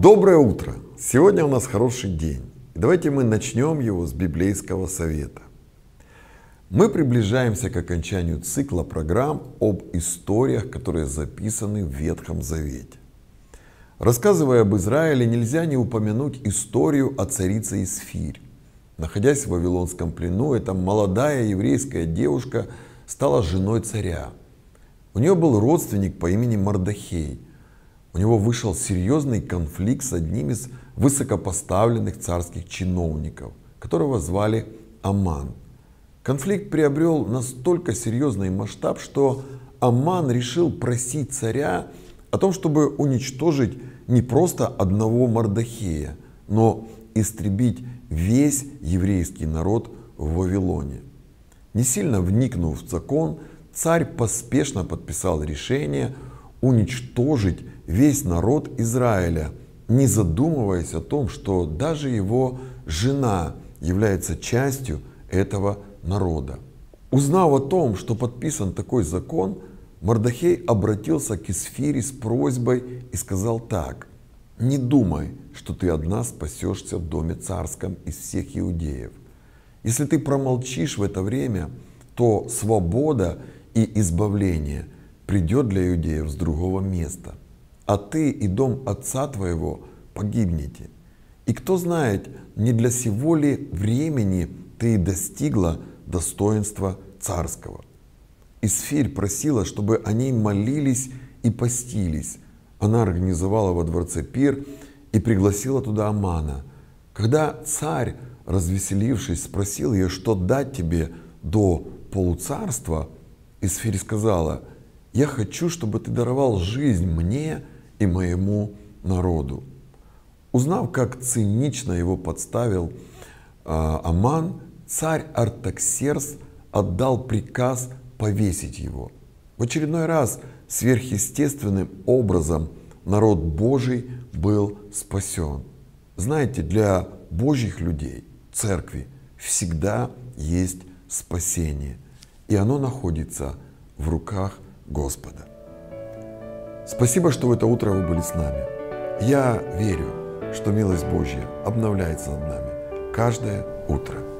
Доброе утро! Сегодня у нас хороший день. Давайте мы начнем его с библейского совета. Мы приближаемся к окончанию цикла программ об историях, которые записаны в Ветхом Завете. Рассказывая об Израиле, нельзя не упомянуть историю о царице Есфирь. Находясь в Вавилонском плену, эта молодая еврейская девушка стала женой царя. У нее был родственник по имени Мардохей. У него вышел серьезный конфликт с одним из высокопоставленных царских чиновников, которого звали Аман. Конфликт приобрел настолько серьезный масштаб, что Аман решил просить царя о том, чтобы уничтожить не просто одного Мардохея, но истребить весь еврейский народ в Вавилоне. Не сильно вникнув в закон, царь поспешно подписал решение уничтожить весь народ Израиля, не задумываясь о том, что даже его жена является частью этого народа. Узнав о том, что подписан такой закон, Мардохей обратился к Есфири с просьбой и сказал так: «Не думай, что ты одна спасешься в доме царском из всех иудеев. Если ты промолчишь в это время, то свобода и избавление придет для иудеев с другого места, а ты и дом отца твоего погибнете. И кто знает, не для сего ли времени ты достигла достоинства царского». Есфирь просила, чтобы они молились и постились. Она организовала во дворце пир и пригласила туда Амана. Когда царь, развеселившись, спросил ее, что дать тебе до полуцарства, Есфирь сказала: «Я хочу, чтобы ты даровал жизнь мне и моему народу». Узнав, как цинично его подставил Аман, царь Артаксеркс отдал приказ повесить его. В очередной раз сверхъестественным образом народ Божий был спасен. Знаете, для Божьих людей, церкви, всегда есть спасение, и оно находится в руках Господа. Спасибо, что в это утро вы были с нами. Я верю, что милость Божья обновляется над нами каждое утро.